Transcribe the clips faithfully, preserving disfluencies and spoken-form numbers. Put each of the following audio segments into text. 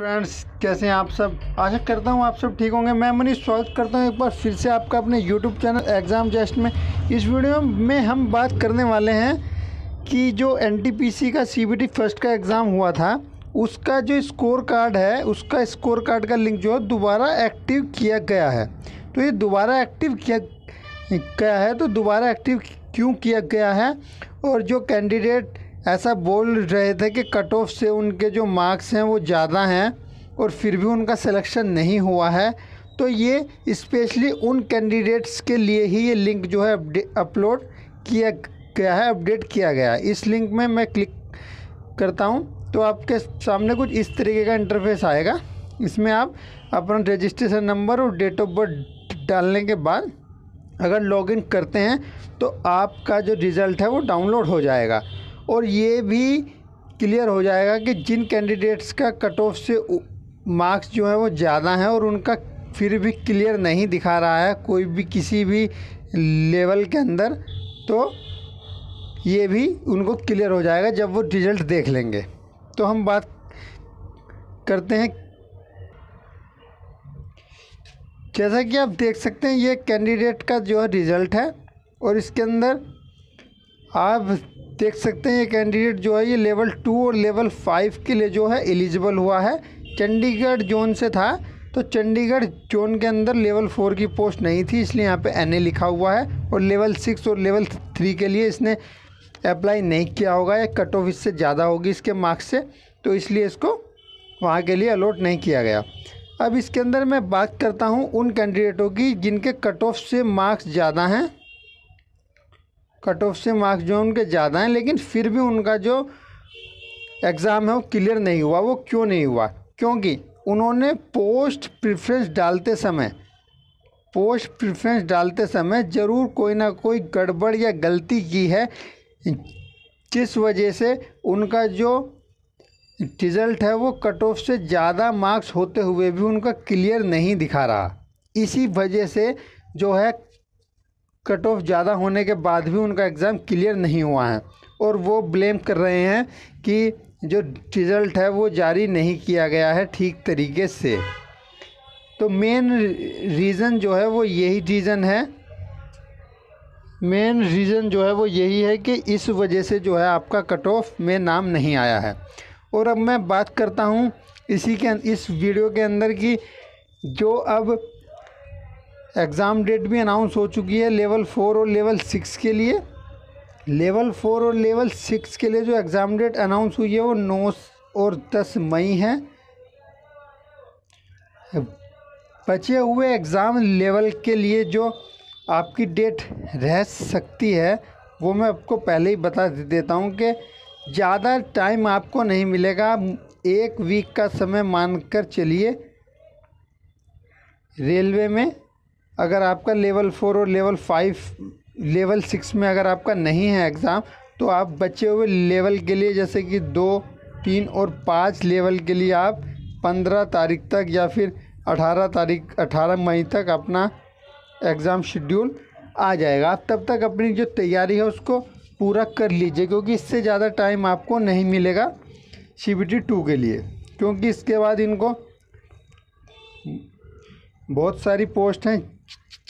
Friends कैसे हैं आप सब। आशा करता हूं आप सब ठीक होंगे। मैं मनीष स्वागत करता हूं एक बार फिर से आपका अपने YouTube चैनल एग्ज़ाम जेस्ट में। इस वीडियो में हम बात करने वाले हैं कि जो एन टी पी सी का सी बी टी फर्स्ट का एग्ज़ाम हुआ था उसका जो स्कोर कार्ड है उसका स्कोर कार्ड का लिंक जो है दोबारा एक्टिव किया गया है। तो ये दोबारा एक्टिव किया गया है तो दोबारा एक्टिव क्यों किया गया है, और जो कैंडिडेट ऐसा बोल रहे थे कि कट ऑफ से उनके जो मार्क्स हैं वो ज़्यादा हैं और फिर भी उनका सिलेक्शन नहीं हुआ है, तो ये स्पेशली उन कैंडिडेट्स के लिए ही ये लिंक जो है अपलोड किया गया है, अपडेट किया गया है। इस लिंक में मैं क्लिक करता हूँ तो आपके सामने कुछ इस तरीके का इंटरफेस आएगा। इसमें आप अपना रजिस्ट्रेशन नंबर और डेट ऑफ बर्थ डालने के बाद अगर लॉगिन करते हैं तो आपका जो रिज़ल्ट है वो डाउनलोड हो जाएगा, और ये भी क्लियर हो जाएगा कि जिन कैंडिडेट्स का कट ऑफ से मार्क्स जो है वो ज़्यादा हैं और उनका फिर भी क्लियर नहीं दिखा रहा है कोई भी किसी भी लेवल के अंदर, तो ये भी उनको क्लियर हो जाएगा जब वो रिज़ल्ट देख लेंगे। तो हम बात करते हैं, जैसा कि आप देख सकते हैं ये कैंडिडेट का जो है रिज़ल्ट है, और इसके अंदर आप देख सकते हैं ये कैंडिडेट जो है ये लेवल टू और लेवल फाइव के लिए जो है एलिजिबल हुआ है। चंडीगढ़ जोन से था तो चंडीगढ़ जोन के अंदर लेवल फोर की पोस्ट नहीं थी, इसलिए यहाँ पे एन ए लिखा हुआ है, और लेवल सिक्स और लेवल थ्री के लिए इसने अप्लाई नहीं किया होगा या कट ऑफ इससे ज़्यादा होगी इसके मार्क्स से, तो इसलिए इसको वहाँ के लिए अलॉट नहीं किया गया। अब इसके अंदर मैं बात करता हूँ उन कैंडिडेटों की जिनके कट ऑफ से मार्क्स ज़्यादा हैं, कट ऑफ से मार्क्स जो उनके ज़्यादा हैं लेकिन फिर भी उनका जो एग्ज़ाम है वो क्लियर नहीं हुआ। वो क्यों नहीं हुआ? क्योंकि उन्होंने पोस्ट प्रेफरेंस डालते समय पोस्ट प्रेफरेंस डालते समय ज़रूर कोई ना कोई गड़बड़ या गलती की है, जिस वजह से उनका जो रिज़ल्ट है वो कट ऑफ से ज़्यादा मार्क्स होते हुए भी उनका क्लियर नहीं दिखा रहा। इसी वजह से जो है कट ऑफ ज़्यादा होने के बाद भी उनका एग्ज़ाम क्लियर नहीं हुआ है, और वो ब्लेम कर रहे हैं कि जो रिज़ल्ट है वो जारी नहीं किया गया है ठीक तरीके से। तो मेन रीज़न जो है वो यही रीज़न है मेन रीज़न जो है वो यही है कि इस वजह से जो है आपका कट ऑफ में नाम नहीं आया है। और अब मैं बात करता हूँ इसी के इस वीडियो के अंदर कि जो अब एग्ज़ाम डेट भी अनाउंस हो चुकी है लेवल फोर और लेवल सिक्स के लिए। लेवल फोर और लेवल सिक्स के लिए जो एग्ज़ाम डेट अनाउंस हुई है वो नौ और दस मई है। बचे हुए एग्ज़ाम लेवल के लिए जो आपकी डेट रह सकती है वो मैं आपको पहले ही बता देता हूँ कि ज़्यादा टाइम आपको नहीं मिलेगा, एक वीक का समय मानकर चलिए। रेलवे में अगर आपका लेवल फोर और लेवल फाइव लेवल सिक्स में अगर आपका नहीं है एग्ज़ाम, तो आप बचे हुए लेवल के लिए जैसे कि दो तीन और पाँच लेवल के लिए आप पंद्रह तारीख तक या फिर अठारह तारीख अठारह मई तक अपना एग्ज़ाम शेड्यूल आ जाएगा। आप तब तक अपनी जो तैयारी है उसको पूरा कर लीजिए, क्योंकि इससे ज़्यादा टाइम आपको नहीं मिलेगा सी बी टी टू के लिए, क्योंकि इसके बाद इनको बहुत सारी पोस्ट हैं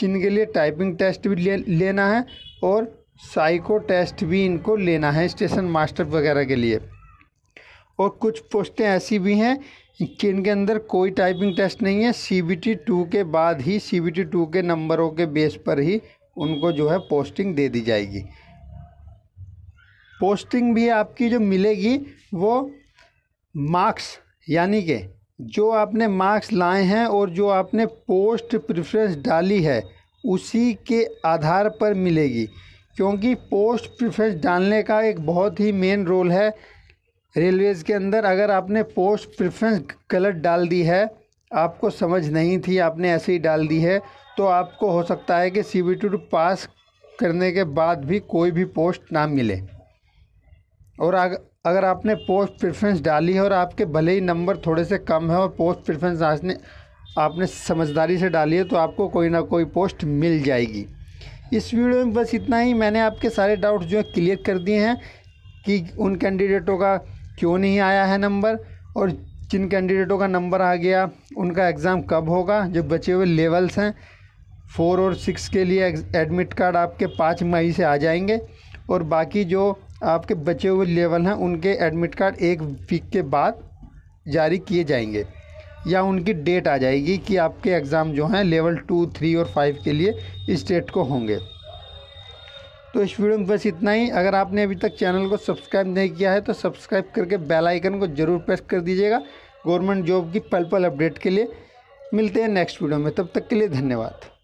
जिनके लिए टाइपिंग टेस्ट भी ले, लेना है और साइको टेस्ट भी इनको लेना है स्टेशन मास्टर वगैरह के लिए, और कुछ पोस्टें ऐसी भी हैं जिनके अंदर कोई टाइपिंग टेस्ट नहीं है। सी बी टी टू के बाद ही सी बी टी टू के नंबरों के बेस पर ही उनको जो है पोस्टिंग दे दी जाएगी। पोस्टिंग भी आपकी जो मिलेगी वो मार्क्स, यानी कि जो आपने मार्क्स लाए हैं और जो आपने पोस्ट प्रेफरेंस डाली है उसी के आधार पर मिलेगी, क्योंकि पोस्ट प्रेफरेंस डालने का एक बहुत ही मेन रोल है रेलवेज़ के अंदर। अगर आपने पोस्ट प्रेफरेंस गलत डाल दी है, आपको समझ नहीं थी, आपने ऐसे ही डाल दी है, तो आपको हो सकता है कि सी बी टी पास करने के बाद भी कोई भी पोस्ट ना मिले। और अगर अगर आपने पोस्ट प्रेफरेंस डाली है और आपके भले ही नंबर थोड़े से कम है और पोस्ट प्रेफरेंस आपने आपने समझदारी से डाली है, तो आपको कोई ना कोई पोस्ट मिल जाएगी। इस वीडियो में बस इतना ही। मैंने आपके सारे डाउट्स जो है क्लियर कर दिए हैं कि उन कैंडिडेटों का क्यों नहीं आया है नंबर, और जिन कैंडिडेटों का नंबर आ गया उनका एग्ज़ाम कब होगा, जो बचे हुए लेवल्स हैं फोर और सिक्स के लिए एडमिट कार्ड आपके पाँच मई से आ जाएंगे, और बाकी जो आपके बचे हुए लेवल हैं उनके एडमिट कार्ड एक वीक के बाद जारी किए जाएंगे या उनकी डेट आ जाएगी कि आपके एग्ज़ाम जो हैं लेवल टू थ्री और फाइव के लिए स्टेट को होंगे। तो इस वीडियो में बस इतना ही। अगर आपने अभी तक चैनल को सब्सक्राइब नहीं किया है तो सब्सक्राइब करके बेल आइकन को ज़रूर प्रेस कर दीजिएगा गवर्नमेंट जॉब की पल पल अपडेट के लिए। मिलते हैं नेक्स्ट वीडियो में, तब तक के लिए धन्यवाद।